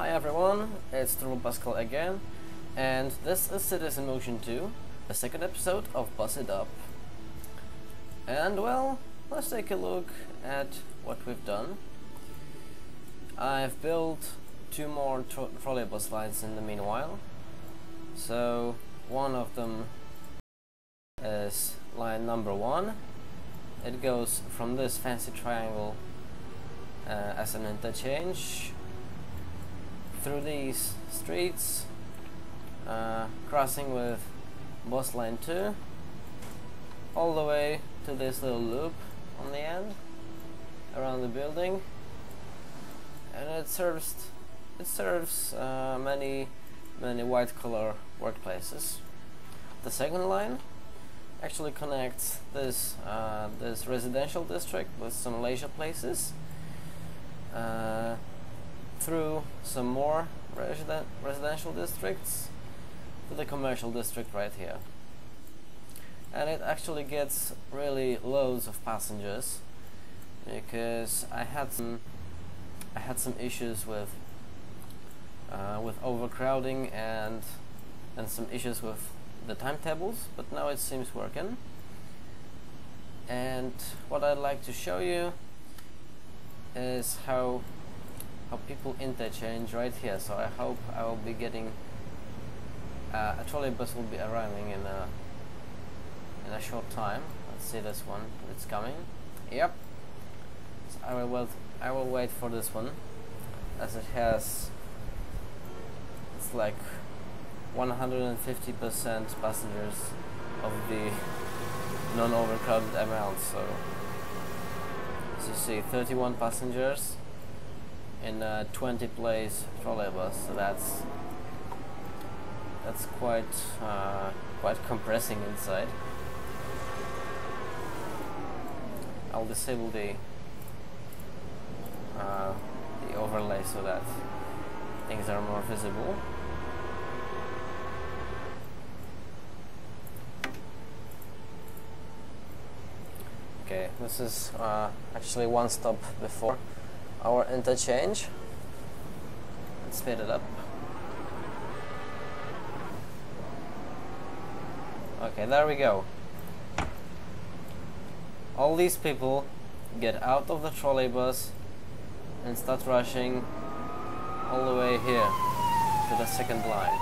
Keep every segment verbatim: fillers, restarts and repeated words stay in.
Hi everyone, it's Pascal again, and this is Cities in Motion two, the second episode of Bus It Up. And well, let's take a look at what we've done. I've built two more tro trolleybus lines in the meanwhile. So one of them is line number one. It goes from this fancy triangle uh, as an interchange through these streets, uh, crossing with bus line two, all the way to this little loop on the end around the building, and it serves it serves uh, many many white-collar workplaces. The second line actually connects this uh, this residential district with some leisure places, Uh, through some more residen residential districts to the commercial district right here. And it actually gets really loads of passengers, because I had some I had some issues with uh, with overcrowding and and some issues with the timetables, but now it seems working. And what I'd like to show you is how how people interchange right here. So I hope I will be getting uh, a trolleybus will be arriving in a in a short time. Let's see this one. It's coming. Yep. So I will wait. I will wait for this one, as it has it's like one hundred fifty percent passengers of the non-overcrowded amount. So as you see, thirty-one passengers in a twenty place trolleybus, so that's that's quite uh, quite compressing inside. I'll disable the uh, the overlay so that things are more visible. Okay, this is uh, actually one stop before our interchange. Let's speed it up. Okay, there we go. All these people get out of the trolleybus and start rushing all the way here to the second line.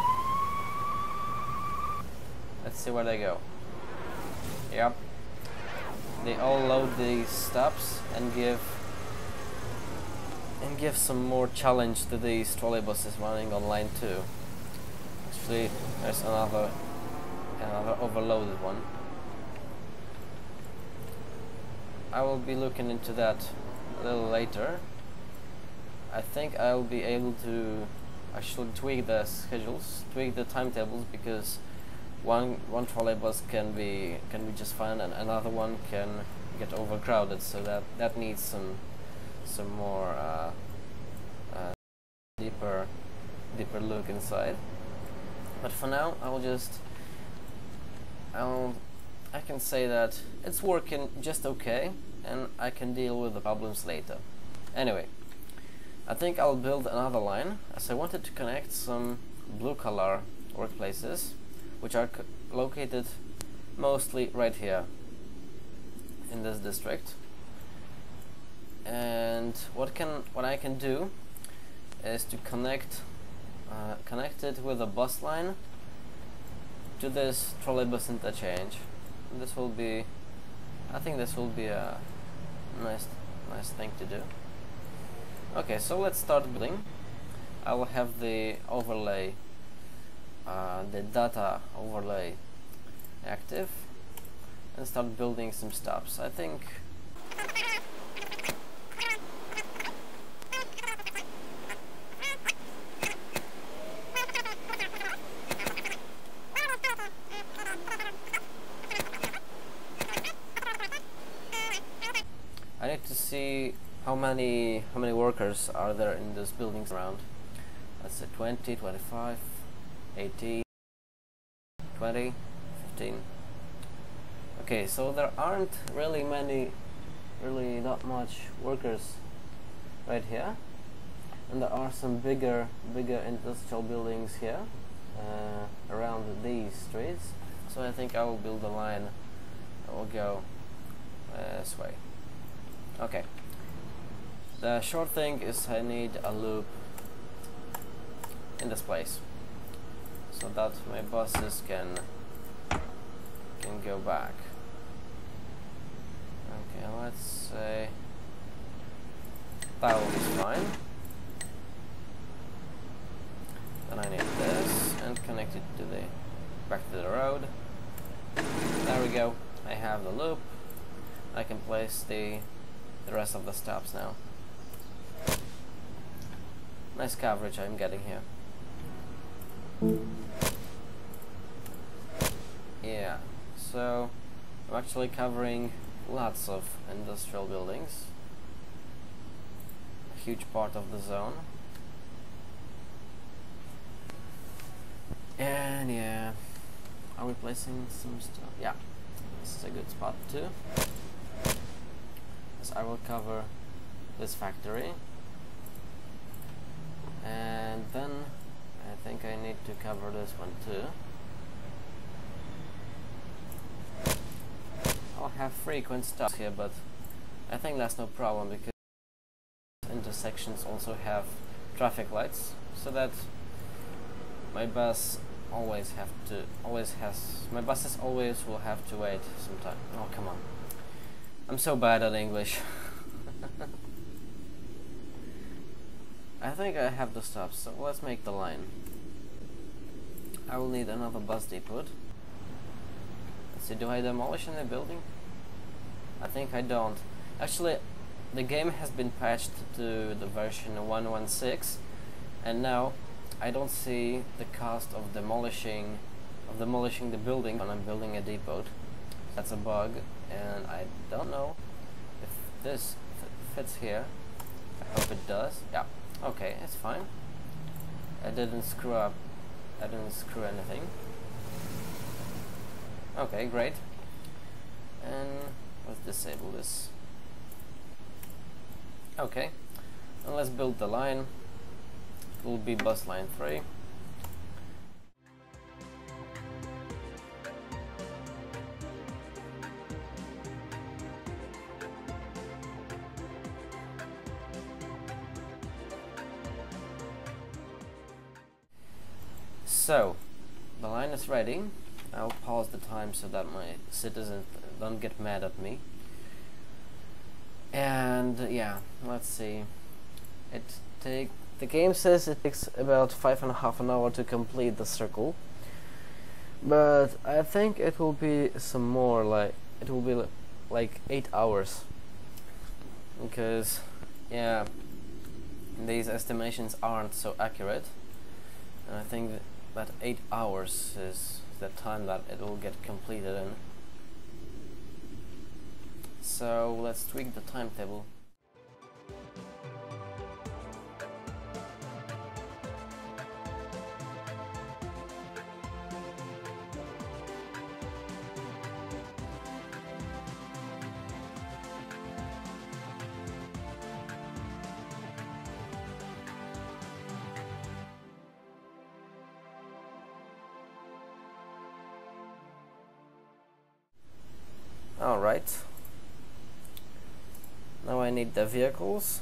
Let's see where they go. Yep. They all load these stops and give and give some more challenge to these trolleybuses running on line two. Actually, there's another another overloaded one. I will be looking into that a little later. I think I'll be able to actually tweak the schedules, tweak the timetables, because one one trolleybus can be can be just fine and another one can get overcrowded, so that that needs some some more uh, uh, deeper deeper look inside. But for now, I'll just I'll I can say that it's working just okay, and I can deal with the problems later. Anyway, I think I'll build another line, as I wanted to connect some blue collar workplaces, which are c located mostly right here in this district. And what can what I can do is to connect uh, connect it with a bus line to this trolleybus interchange. And this will be, I think, this will be a nice nice thing to do. Okay, so let's start building. I will have the overlay, uh, the data overlay, active, and start building some stops. I think. I need to see how many how many workers are there in those buildings around. That's twenty, twenty-five, eighteen, twenty, fifteen. Okay, so there aren't really many, really not much workers right here. And there are some bigger bigger industrial buildings here uh, around these streets, so I think I will build a line that will go uh, this way. Okay, the short thing is I need a loop in this place so that my buses can can go back. Okay, let's say that will be fine. Then I need this and connect it to the back to the road. There we go. I have the loop. I can place the the rest of the stops now. Nice coverage I'm getting here. Yeah, so I'm actually covering lots of industrial buildings, a huge part of the zone. And yeah, are we placing some stuff? Yeah, this is a good spot too. So I will cover this factory, and then I think I need to cover this one too. I'll have frequent stops here, but I think that's no problem because intersections also have traffic lights, so that my bus always have to always has my buses always will have to wait sometime. Oh, come on, I'm so bad at English. I think I have the stops, so let's make the line. I will need another bus depot. Let's see, do I demolish the building? I think I don't. Actually, the game has been patched to the version one point one six, and now I don't see the cost of demolishing of demolishing the building when I'm building a depot. That's a bug, and I don't know if this fits here. I hope it does. Yeah, okay, it's fine. I didn't screw up. I didn't screw anything. Okay, great. And let's disable this. Okay, and let's build the line. It will be bus line three. So, the line is ready. I'll pause the time so that my citizens don't get mad at me. And yeah, let's see. It takes. The game says it takes about five and a half an hour to complete the circle, but I think it will be some more, like it will be like eight hours, because yeah, these estimations aren't so accurate, and I think that eight hours is the time that it will get completed in. So let's tweak the timetable. Alright, now I need the vehicles.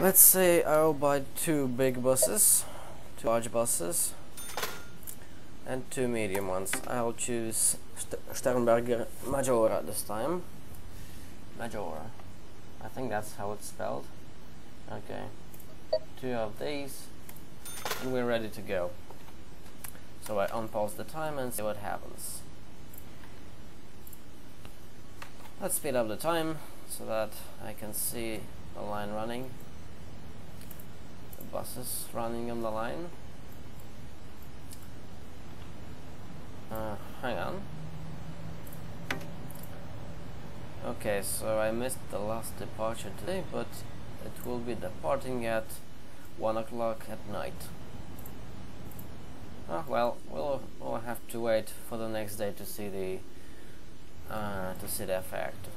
Let's say I'll buy two big buses, two large buses, and two medium ones. I'll choose St Sternberger Majora this time. Majora, I think that's how it's spelled. Okay, two of these, and we're ready to go. So I unpause the time and see what happens. Let's speed up the time so that I can see the line running, the buses running on the line. Uh, hang on. Okay, so I missed the last departure today, but it will be departing at one o'clock at night. Oh, well, we'll we'll have to wait for the next day to see the uh, to see the effect.